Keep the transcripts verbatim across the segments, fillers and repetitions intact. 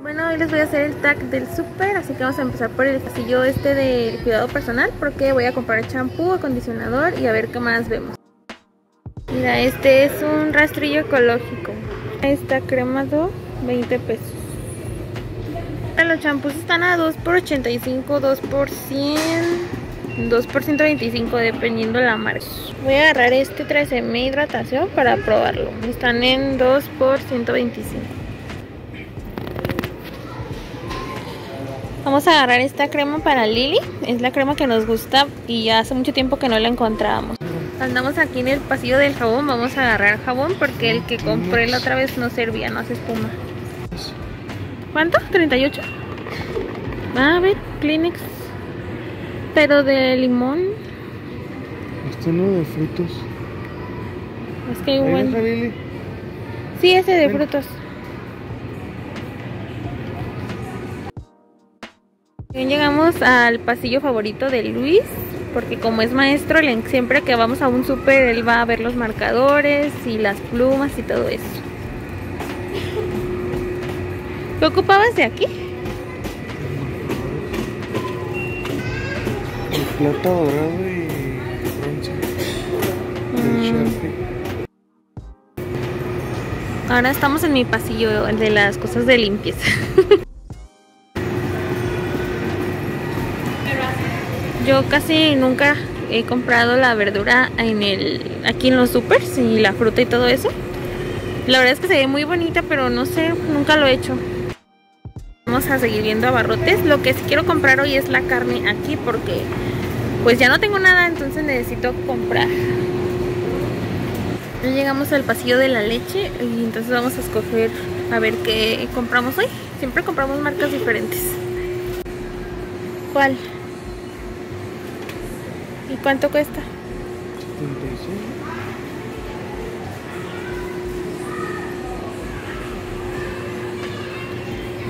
Bueno, hoy les voy a hacer el tag del súper, así que vamos a empezar por el pasillo este del cuidado personal, porque voy a comprar champú, acondicionador y a ver qué más vemos. Mira, este es un rastrillo ecológico. Está cremado, veinte pesos. Los champús están a dos por ochenta y cinco, dos por cien, dos por ciento veinticinco, dependiendo la marca. Voy a agarrar este Tresemmé hidratación para probarlo. Están en dos por ciento veinticinco. Vamos a agarrar esta crema para Lily. Es la crema que nos gusta y ya hace mucho tiempo que no la encontrábamos. Andamos aquí en el pasillo del jabón. Vamos a agarrar jabón porque el que compré la otra vez no servía, no hace espuma. ¿Cuánto? ¿treinta y ocho? A ver, Kleenex. Pero de limón. Este no, de frutos. Es que igual. Bueno. Sí, ese de Ven. frutos. Bien, llegamos al pasillo favorito de Luis, porque como es maestro, siempre que vamos a un súper, él va a ver los marcadores y las plumas y todo eso. ¿Te ocupabas de aquí? El plata dorado y bronce. Mm. Ahora estamos en mi pasillo, el de las cosas de limpieza. Yo casi nunca he comprado la verdura en el, aquí en los supers, y la fruta y todo eso. La verdad es que se ve muy bonita, pero no sé, nunca lo he hecho. Vamos a seguir viendo abarrotes. Lo que sí quiero comprar hoy es la carne aquí, porque pues ya no tengo nada, entonces necesito comprar. Ya llegamos al pasillo de la leche y entonces vamos a escoger a ver qué compramos hoy. Siempre compramos marcas diferentes. ¿Cuál? ¿Y cuánto cuesta? setenta y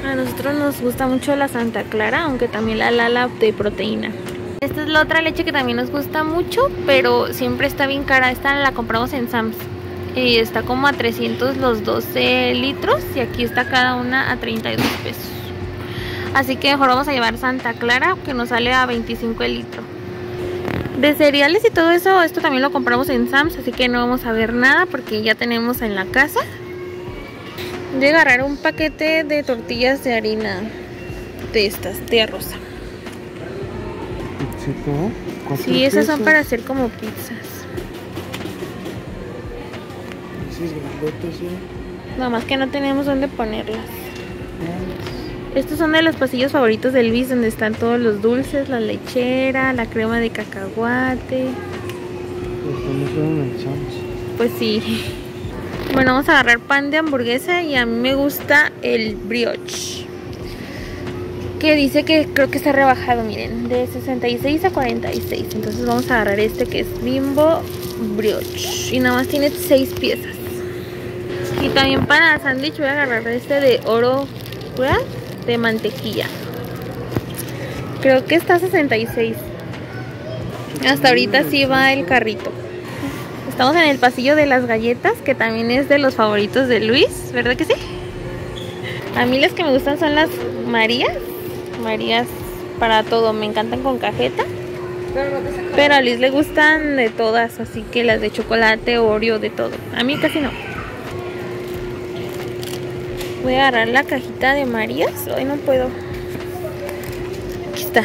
cinco. A nosotros nos gusta mucho la Santa Clara, aunque también la Lala de proteína. Esta es la otra leche que también nos gusta mucho, pero siempre está bien cara. Esta la compramos en Sam's. Y está como a trescientos los doce litros y aquí está cada una a treinta y dos pesos. Así que mejor vamos a llevar Santa Clara, que nos sale a veinticinco el litro. De cereales y todo eso, esto también lo compramos en Sam's, así que no vamos a ver nada porque ya tenemos en la casa. Voy a agarrar un paquete de tortillas de harina de estas, de arroz. Sí, esas son para hacer como pizzas. Nada más que no tenemos dónde ponerlas. Estos son de los pasillos favoritos del Luis, donde están todos los dulces, la lechera, la crema de cacahuate. Pues sí. Bueno, vamos a agarrar pan de hamburguesa y a mí me gusta el brioche, que dice que creo que está rebajado, miren, de sesenta y seis a cuarenta y seis. Entonces vamos a agarrar este que es Bimbo brioche y nada más tiene seis piezas. Y también para sándwich voy a agarrar este de oro de mantequilla. Creo que está a sesenta y seis. Hasta ahorita sí va el carrito. Estamos en el pasillo de las galletas, que también es de los favoritos de Luis, ¿verdad que sí? A mí las que me gustan son las Marías, Marías para todo, me encantan con cajeta. Pero a Luis le gustan de todas, así que las de chocolate, Oreo, de todo. A mí casi no. Voy a agarrar la cajita de Marías, hoy no puedo. Aquí está.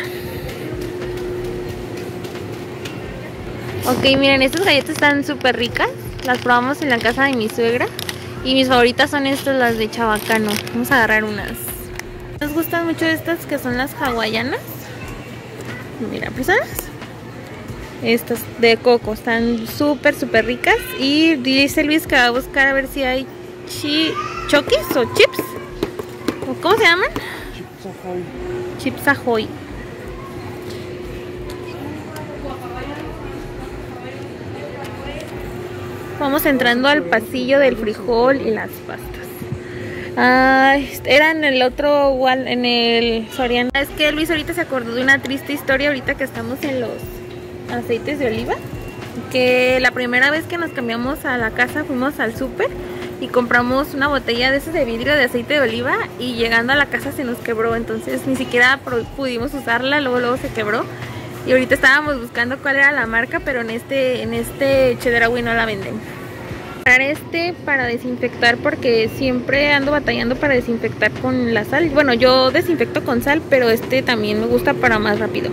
Ok, miren, estas galletas están súper ricas. Las probamos en la casa de mi suegra. Y mis favoritas son estas, las de Chabacano. Vamos a agarrar unas. Nos gustan mucho estas que son las hawaianas. Mira, personas. Estas de coco están súper, súper ricas. Y dice Luis que va a buscar a ver si hay chi choquis o chips. ¿Cómo se llaman? Chips Ahoy. Chips Ahoy. Vamos entrando al pasillo del frijol y las pastas. Ah, era en el otro, en el Soriana. Es que Luis ahorita se acordó de una triste historia ahorita que estamos en los aceites de oliva. Que la primera vez que nos cambiamos a la casa fuimos al súper y compramos una botella de esas de vidrio de aceite de oliva y llegando a la casa se nos quebró, entonces ni siquiera pudimos usarla, luego luego se quebró y ahorita estábamos buscando cuál era la marca, pero en este en este Chedraui no la venden. Este para desinfectar porque siempre ando batallando para desinfectar con la sal, bueno yo desinfecto con sal, pero este también me gusta para más rápido.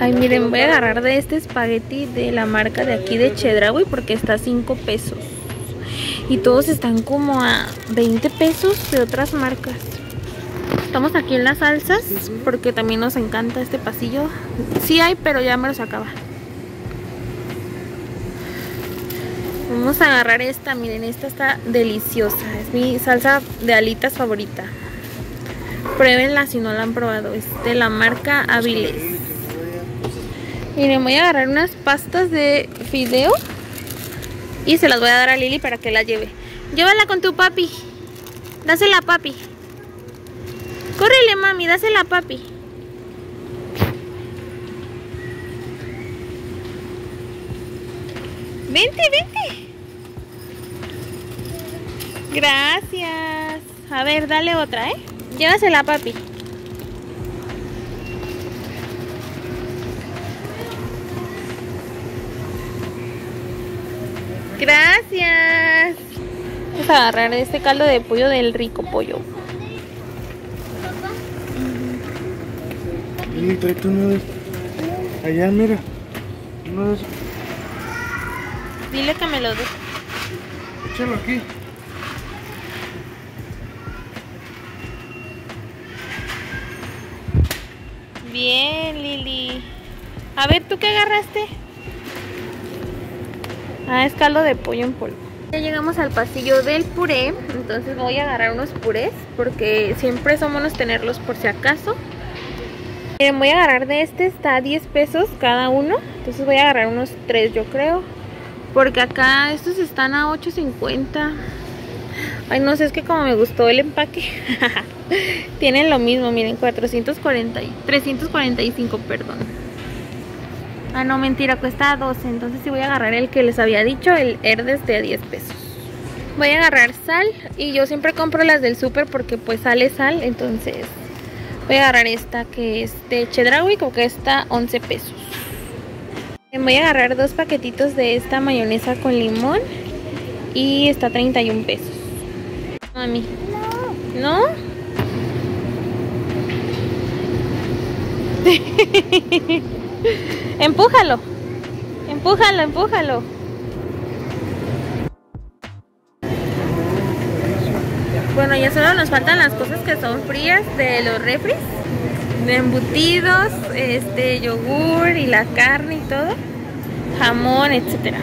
Ay, miren, voy a agarrar de este espagueti de la marca de aquí de Chedraui porque está a cinco pesos. Y todos están como a veinte pesos de otras marcas. Estamos aquí en las salsas porque también nos encanta este pasillo. Sí hay, pero ya me los acaba. Vamos a agarrar esta, miren, esta está deliciosa. Es mi salsa de alitas favorita. Pruébenla si no la han probado. Es de la marca Avilés. Miren, voy a agarrar unas pastas de fideo y se las voy a dar a Lili para que la lleve. Llévala con tu papi. Dásela, papi. Córrele, mami, dásela, papi. Vente, vente. Gracias. A ver, dale otra, ¿eh? Llévasela, papi. Gracias. Vamos a agarrar este caldo de pollo del Rico Pollo. Y trae tú uno de... Allá, mira. Uno de... Dile que me lo dé. Échalo aquí. Bien, Lili. A ver, ¿tú qué agarraste? Ah, es caldo de pollo en polvo. Ya llegamos al pasillo del puré, entonces voy a agarrar unos purés porque siempre son buenos tenerlos por si acaso. Miren, voy a agarrar de este, está a diez pesos cada uno, entonces voy a agarrar unos tres yo creo, porque acá estos están a ocho cincuenta. Ay, no sé, es que como me gustó el empaque. Tienen lo mismo, miren, cuatrocientos cuarenta, trescientos cuarenta y cinco, perdón. Ah, no, mentira, cuesta doce, entonces sí voy a agarrar el que les había dicho, el Herdes de diez pesos. Voy a agarrar sal y yo siempre compro las del súper porque pues sale sal, entonces voy a agarrar esta que es de Chedraui, que cuesta once pesos. Voy a agarrar dos paquetitos de esta mayonesa con limón y está a treinta y un pesos. Mami. No. ¿No? Empújalo, empújalo, empújalo. Bueno, ya solo nos faltan las cosas que son frías de los refris, de embutidos, este yogur y la carne y todo, jamón, etcétera.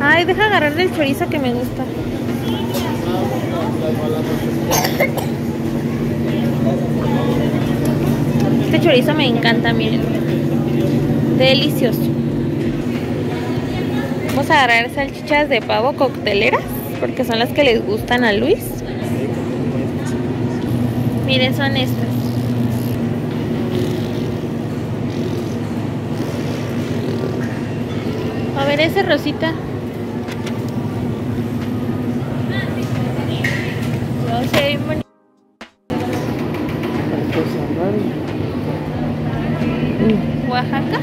Ay, deja agarrar del chorizo que me gusta. Este chorizo me encanta, miren. Delicioso. Vamos a agarrar salchichas de pavo cocteleras, porque son las que les gustan a Luis. Miren, son estas. A ver ese rosita. No sé, bien bonito. Oaxaca.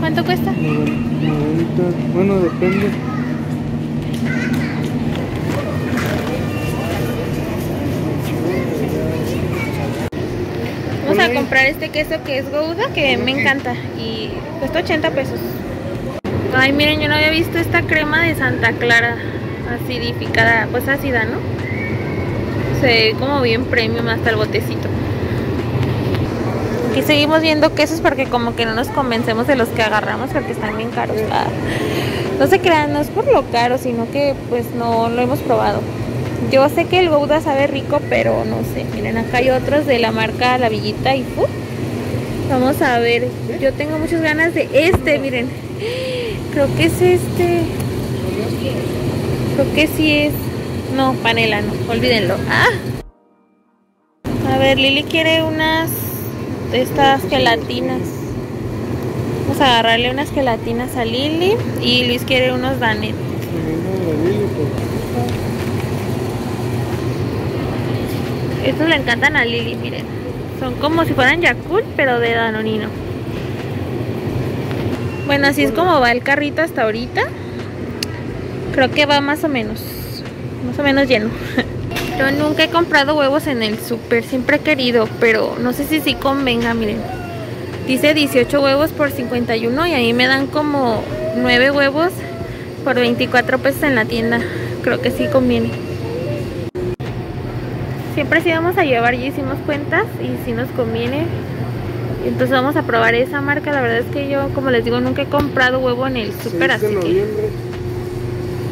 ¿Cuánto cuesta? Bueno, depende. Vamos a comprar este queso que es Gouda, que me encanta y cuesta ochenta pesos. Ay, miren, yo no había visto esta crema de Santa Clara acidificada, pues ácida, ¿no? Se ve como bien premium hasta el botecito. Aquí seguimos viendo quesos porque como que no nos convencemos de los que agarramos porque están bien caros. Ah, no se crean, no es por lo caro, sino que pues no lo hemos probado. Yo sé que el Gouda sabe rico, pero no sé. Miren, acá hay otros de la marca La Villita y Food. Vamos a ver, yo tengo muchas ganas de este, miren. Creo que es este. Creo que sí es. No, panela no, olvídenlo. Ah. A ver, Lili quiere unas... estas gelatinas. Vamos a agarrarle unas gelatinas a Lili. Y Luis quiere unos Danet. Estos le encantan a Lili, miren. Son como si fueran Yakult, pero de Danonino. Bueno, así es como va el carrito hasta ahorita. Creo que va más o menos. Más o menos lleno. Yo nunca he comprado huevos en el súper. Siempre he querido, pero no sé si sí convenga, miren. Dice dieciocho huevos por cincuenta y uno y ahí me dan como nueve huevos por veinticuatro pesos en la tienda. Creo que sí conviene. Siempre sí vamos a llevar, ya hicimos cuentas y sí nos conviene. Entonces vamos a probar esa marca. La verdad es que yo, como les digo, nunca he comprado huevo en el súper, así que...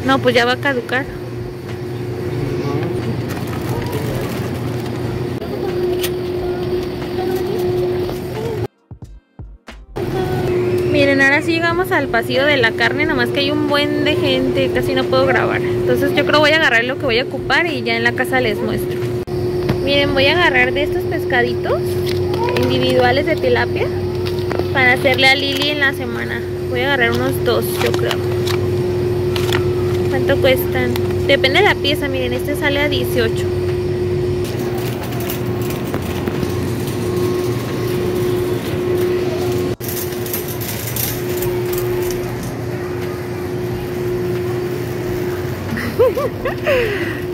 No, pues ya va a caducar. Miren, ahora sí llegamos al pasillo de la carne, nomás que hay un buen de gente, casi no puedo grabar. Entonces yo creo voy a agarrar lo que voy a ocupar y ya en la casa les muestro. Miren, voy a agarrar de estos pescaditos individuales de tilapia para hacerle a Lili en la semana. Voy a agarrar unos dos, yo creo. ¿Cuánto cuestan? Depende de la pieza, miren, este sale a dieciocho.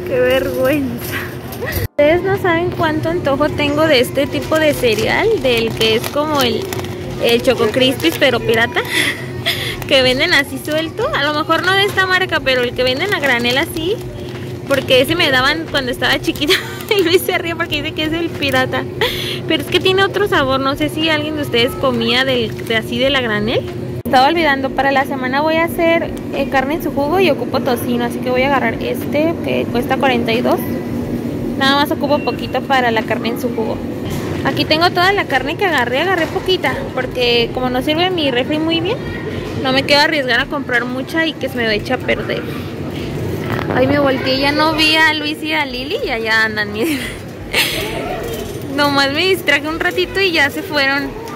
¡Qué vergüenza! Ustedes no saben cuánto antojo tengo de este tipo de cereal, del que es como el, el Choco Crispis, pero pirata, que venden así suelto. A lo mejor no de esta marca, pero el que venden a granel así, porque ese me daban cuando estaba chiquita. Y Luis se ríe porque dice que es el pirata, pero es que tiene otro sabor. No sé si alguien de ustedes comía del, de así de la granel. Estaba olvidando, para la semana voy a hacer eh, carne en su jugo y ocupo tocino, así que voy a agarrar este que cuesta cuarenta y dos. Nada más ocupo poquito para la carne en su jugo. Aquí tengo toda la carne que agarré, agarré poquita, porque como no sirve mi refri muy bien, no me quiero arriesgar a comprar mucha y que se me eche a perder. Ahí me volteé, ya no vi a Luis y a Lili y allá andan, miren. Nomás me distraje un ratito y ya se fueron.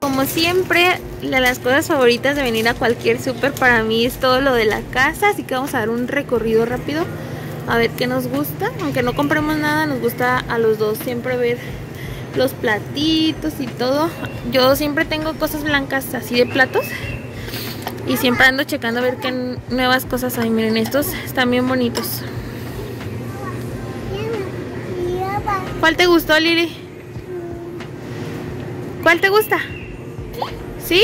Como siempre, las cosas favoritas de venir a cualquier súper para mí es todo lo de la casa, así que vamos a dar un recorrido rápido a ver qué nos gusta. Aunque no compremos nada, nos gusta a los dos siempre ver los platitos y todo. Yo siempre tengo cosas blancas así de platos y siempre ando checando a ver qué nuevas cosas hay. Miren, estos están bien bonitos. ¿Cuál te gustó, Lili? ¿Cuál te gusta? ¿Sí?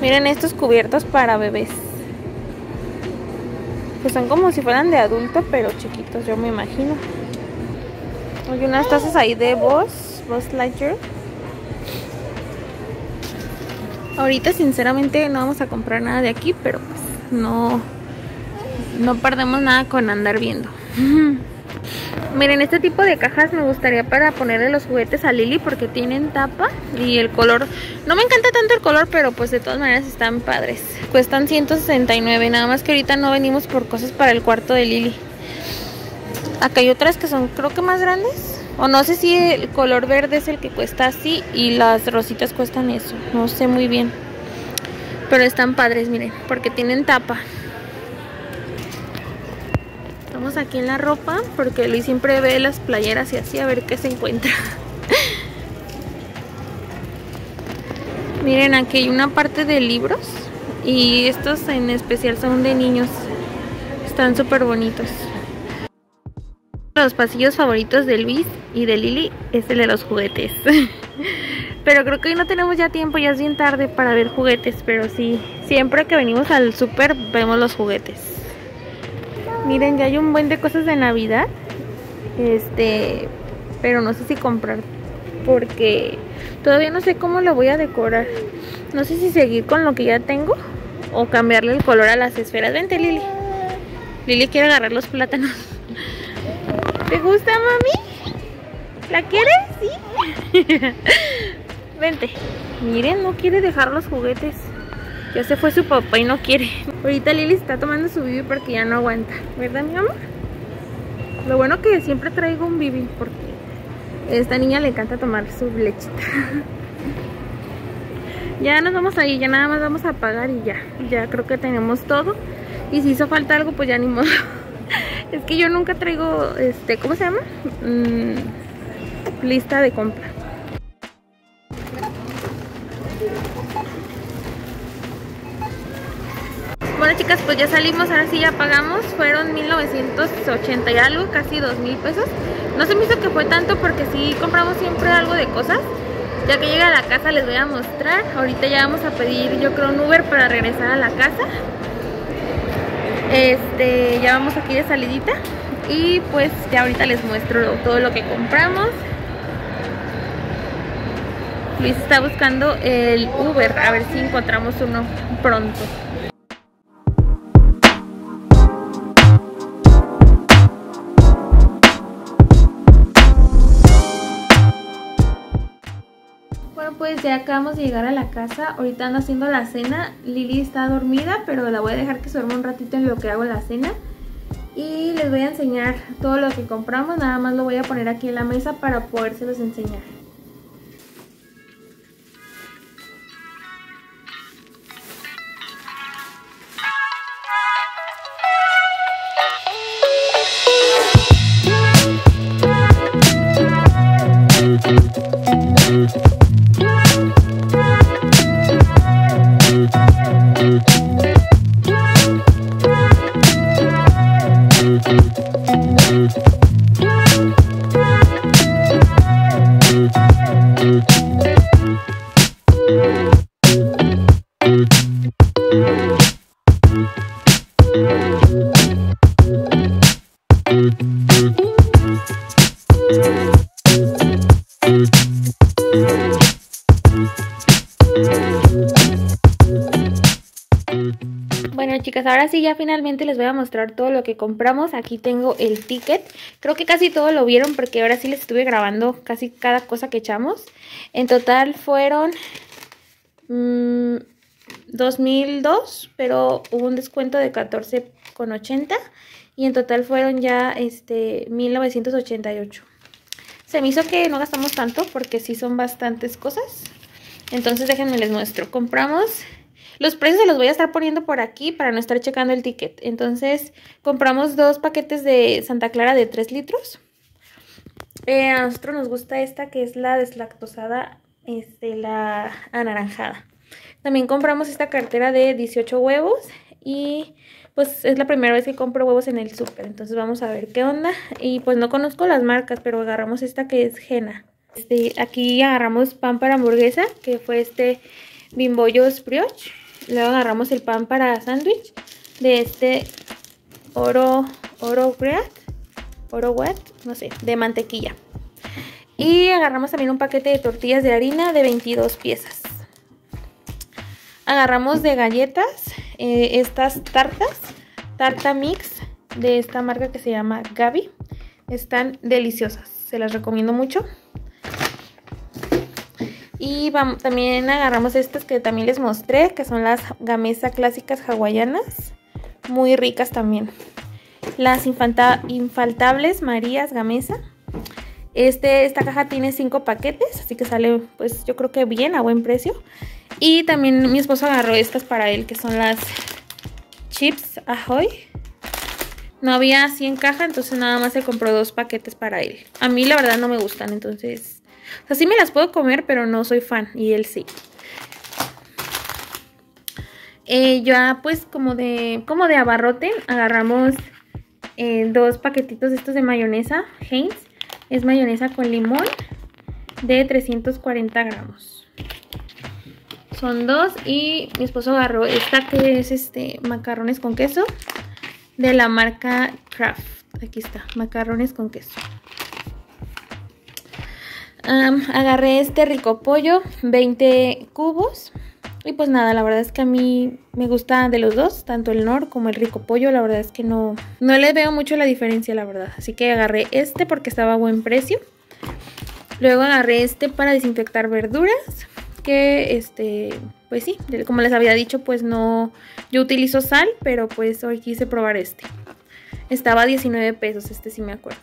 Miren estos cubiertos para bebés. Pues son como si fueran de adulto, pero chiquitos, yo me imagino. Hay unas tazas ahí de Buzz, Buzz Lightyear. Ahorita sinceramente no vamos a comprar nada de aquí, pero pues no, no perdemos nada con andar viendo. Miren, este tipo de cajas me gustaría para ponerle los juguetes a Lili porque tienen tapa y el color, no me encanta tanto el color, pero pues de todas maneras están padres. Cuestan ciento sesenta y nueve, nada más que ahorita no venimos por cosas para el cuarto de Lili. Acá hay otras que son creo que más grandes, o no sé si el color verde es el que cuesta así y las rositas cuestan eso, no sé muy bien. Pero están padres, miren, porque tienen tapa. Estamos aquí en la ropa porque Luis siempre ve las playeras y así a ver qué se encuentra. Miren, aquí hay una parte de libros y estos en especial son de niños. Están súper bonitos. Los pasillos favoritos de Luis y de Lili es el de los juguetes. Pero creo que hoy no tenemos ya tiempo, ya es bien tarde para ver juguetes, pero sí, siempre que venimos al súper vemos los juguetes. Miren, ya hay un buen de cosas de Navidad, este, pero no sé si comprar porque todavía no sé cómo lo voy a decorar. No sé si seguir con lo que ya tengo o cambiarle el color a las esferas. Vente, Lili. Lili quiere agarrar los plátanos. ¿Te gusta, mami? ¿La quieres? Sí. Vente. Miren, no quiere dejar los juguetes. Ya se fue su papá y no quiere. Ahorita Lili está tomando su bibi porque ya no aguanta, ¿verdad, mi amor? Lo bueno que siempre traigo un bibi porque Esta niña le encanta tomar su lechita. Ya nos vamos a ir, ya nada más vamos a pagar y ya. Ya creo que tenemos todo. Y si hizo falta algo, pues ya ni modo. Es que yo nunca traigo, este, ¿cómo se llama? Mm, lista de compra. Bueno, chicas, pues ya salimos, ahora sí ya pagamos. Fueron mil novecientos ochenta y algo, casi dos mil pesos. No se me hizo que fue tanto porque sí compramos siempre algo de cosas. Ya que llegué a la casa les voy a mostrar. Ahorita ya vamos a pedir, yo creo, un Uber para regresar a la casa. Este, ya vamos aquí de salidita. Y pues ya ahorita les muestro todo lo que compramos. Luis está buscando el Uber, a ver si encontramos uno pronto. Pues ya acabamos de llegar a la casa. Ahorita ando haciendo la cena. Lili está dormida, pero la voy a dejar que se duerma un ratito en lo que hago la cena. Y les voy a enseñar todo lo que compramos. Nada más lo voy a poner aquí en la mesa para podérselos enseñar. Chicas, ahora sí ya finalmente les voy a mostrar todo lo que compramos. Aquí tengo el ticket. Creo que casi todo lo vieron porque ahora sí les estuve grabando casi cada cosa que echamos. En total fueron mmm, dos mil dos, pero hubo un descuento de catorce con ochenta. Y en total fueron ya este mil novecientos ochenta y ocho. Se me hizo que no gastamos tanto porque sí son bastantes cosas. Entonces déjenme les muestro. Compramos... Los precios se los voy a estar poniendo por aquí para no estar checando el ticket. Entonces, compramos dos paquetes de Santa Clara de tres litros. Eh, a nosotros nos gusta esta que es la deslactosada, este, la anaranjada. También compramos esta cartera de dieciocho huevos. Y pues es la primera vez que compro huevos en el súper. Entonces vamos a ver qué onda. Y pues no conozco las marcas, pero agarramos esta que es Jena. Este, aquí agarramos pan para hamburguesa, que fue este... Bimbollos brioche. Luego agarramos el pan para sándwich de este oro oro bread, oro wet, no sé, de mantequilla. Y agarramos también un paquete de tortillas de harina de veintidós piezas. Agarramos de galletas eh, estas tartas, tarta mix de esta marca que se llama Gaby. Están deliciosas, se las recomiendo mucho. Y vamos, también agarramos estas que también les mostré, que son las gamesa clásicas hawaianas, muy ricas también. Las infanta, infaltables Marías gamesa. Este, esta caja tiene cinco paquetes, así que sale pues yo creo que bien, a buen precio. Y también mi esposo agarró estas para él, que son las Chips Ahoy. No había cien cajas, entonces nada más se compró dos paquetes para él. A mí la verdad no me gustan, entonces... O sea, sí me las puedo comer, pero no soy fan. Y él sí. Eh, ya pues como de como de abarrote agarramos eh, dos paquetitos estos de mayonesa. Heinz. Es mayonesa con limón de trescientos cuarenta gramos. Son dos. Y mi esposo agarró esta que es este macarrones con queso de la marca Kraft. Aquí está, macarrones con queso. Um, agarré este Rico Pollo, veinte cubos. Y pues nada, la verdad es que a mí me gusta de los dos, tanto el Nor como el Rico Pollo. La verdad es que no, no le veo mucho la diferencia, la verdad. Así que agarré este porque estaba a buen precio. Luego agarré este para desinfectar verduras. Que este, pues sí, como les había dicho, pues no, yo utilizo sal, pero pues hoy quise probar este. Estaba a diecinueve pesos, este sí me acuerdo.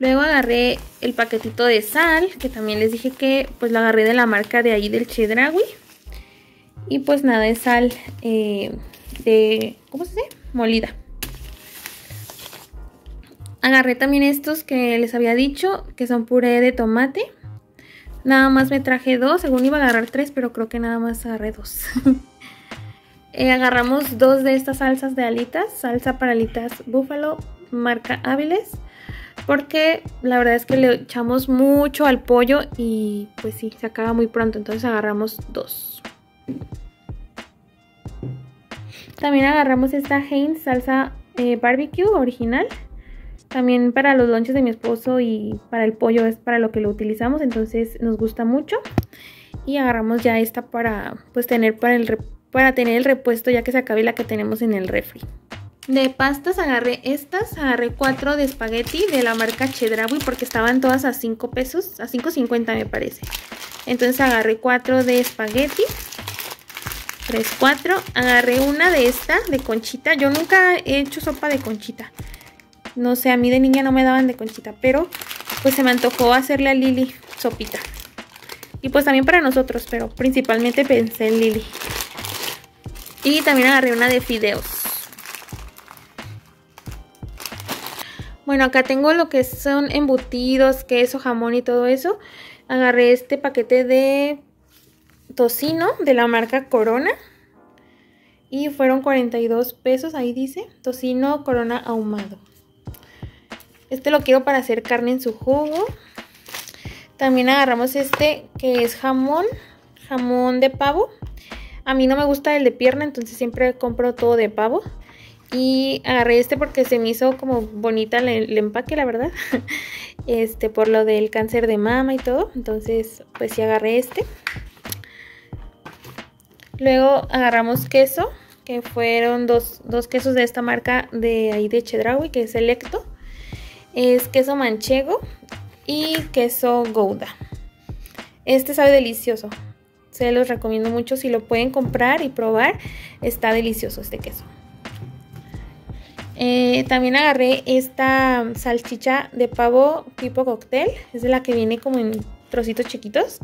Luego agarré el paquetito de sal, que también les dije que pues la agarré de la marca de ahí del Chedraui. Y pues nada, es sal eh, de, ¿cómo se dice? Molida. Agarré también estos que les había dicho, que son puré de tomate. Nada más me traje dos, según iba a agarrar tres, pero creo que nada más agarré dos. eh, agarramos dos de estas salsas de alitas, salsa para alitas búfalo, marca Avilés. Porque la verdad es que le echamos mucho al pollo y pues sí, se acaba muy pronto, entonces agarramos dos. También agarramos esta Heinz salsa eh, barbecue original. También para los lunches de mi esposo y para el pollo es para lo que lo utilizamos, entonces nos gusta mucho. Y agarramos ya esta para pues tener para, el, para tener el repuesto ya que se acabe la que tenemos en el refri. De pastas agarré estas, agarré cuatro de espagueti de la marca Chedraui porque estaban todas a cinco pesos, a cinco cincuenta me parece. Entonces agarré cuatro de espagueti, tres, cuatro. Agarré una de esta, de conchita. Yo nunca he hecho sopa de conchita. No sé, a mí de niña no me daban de conchita, pero pues se me antojó hacerle a Lili sopita. Y pues también para nosotros, pero principalmente pensé en Lili. Y también agarré una de fideos. Bueno, acá tengo lo que son embutidos, queso, jamón y todo eso. Agarré este paquete de tocino de la marca Corona. Y fueron cuarenta y dos pesos, ahí dice. Tocino Corona ahumado. Este lo quiero para hacer carne en su jugo. También agarramos este que es jamón, jamón de pavo. A mí no me gusta el de pierna, entonces siempre compro todo de pavo. Y agarré este porque se me hizo como bonita el, el empaque, la verdad. Este, por lo del cáncer de mama y todo. Entonces, pues sí agarré este. Luego agarramos queso, que fueron dos, dos quesos de esta marca de ahí de Chedraui, que es Electo. Es queso manchego y queso gouda. Este sabe delicioso. Se los recomiendo mucho. Si lo pueden comprar y probar, está delicioso este queso. Eh, también agarré esta salchicha de pavo tipo cóctel. Es de la que viene como en trocitos chiquitos.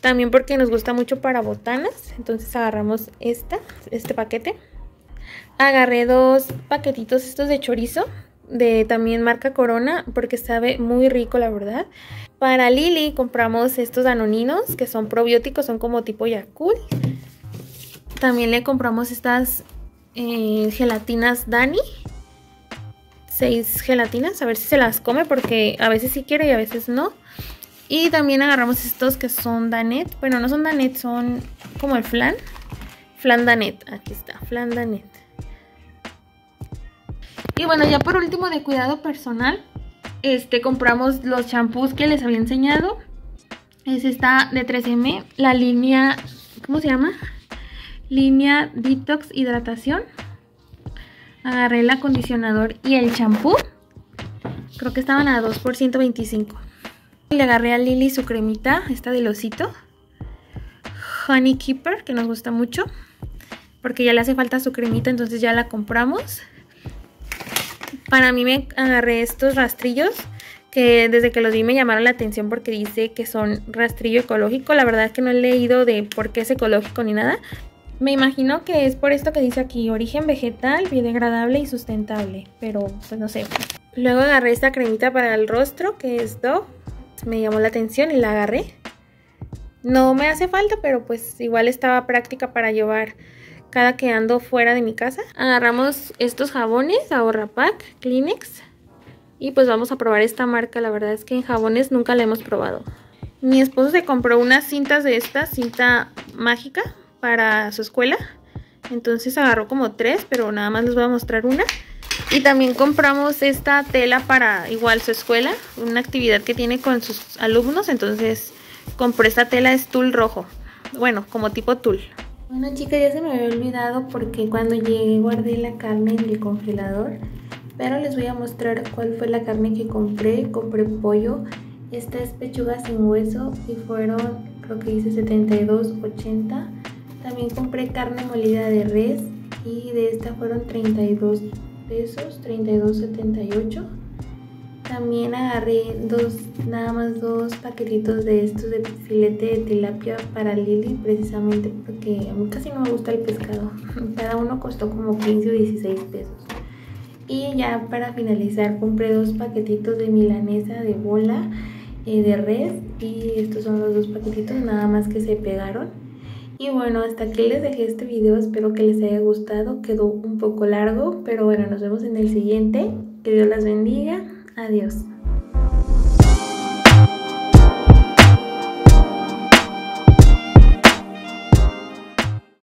También porque nos gusta mucho para botanas. Entonces agarramos esta, este paquete. Agarré dos paquetitos estos de chorizo. De también marca Corona. Porque sabe muy rico, la verdad. Para Lili compramos estos danoninos. Que son probióticos. Son como tipo Yakult. También le compramos estas eh, gelatinas Dani. Seis gelatinas, a ver si se las come porque a veces sí quiere y a veces no. Y también agarramos estos que son Danet. Bueno, no son Danet, son como el flan. Flan Danet, aquí está, flan Danet. Y bueno, ya por último de cuidado personal, este compramos los champús que les había enseñado. Es esta de tres eme, la línea, ¿cómo se llama? Línea Detox Hidratación. Agarré el acondicionador y el champú. Creo que estaban a dos por ciento veinticinco. Le agarré a Lili su cremita, esta del osito. Honey Keeper, que nos gusta mucho. Porque ya le hace falta su cremita, entonces ya la compramos. Para mí me agarré estos rastrillos. Que desde que los vi me llamaron la atención porque dice que son rastrillo ecológico. La verdad es que no he leído de por qué es ecológico ni nada. Me imagino que es por esto que dice aquí, origen vegetal, biodegradable y sustentable, pero pues no sé. Luego agarré esta cremita para el rostro, que es Do, me llamó la atención y la agarré. No me hace falta, pero pues igual estaba práctica para llevar cada que ando fuera de mi casa. Agarramos estos jabones, Ahorra Pack, Kleenex, y pues vamos a probar esta marca, la verdad es que en jabones nunca la hemos probado. Mi esposo se compró unas cintas de esta, cinta mágica, para su escuela, entonces agarró como tres, pero nada más les voy a mostrar una. Y también compramos esta tela para igual su escuela, una actividad que tiene con sus alumnos, entonces compré esta tela, es tul rojo, bueno, como tipo tul. Bueno chicas, ya se me había olvidado porque cuando llegué guardé la carne en el congelador, pero les voy a mostrar cuál fue la carne que compré. Compré pollo, esta es pechuga sin hueso y fueron, creo que hice setenta y dos ochenta. También compré carne molida de res y de esta fueron treinta y dos pesos, treinta y dos setenta y ocho. También agarré dos, nada más dos paquetitos de estos de filete de tilapia para Lili, precisamente porque a mí casi no me gusta el pescado. Cada uno costó como quince o dieciséis pesos. Y ya para finalizar compré dos paquetitos de milanesa de bola eh, de res, y estos son los dos paquetitos, nada más que se pegaron. Y bueno, hasta aquí les dejé este video, espero que les haya gustado, quedó un poco largo, pero bueno, nos vemos en el siguiente, que Dios las bendiga, adiós.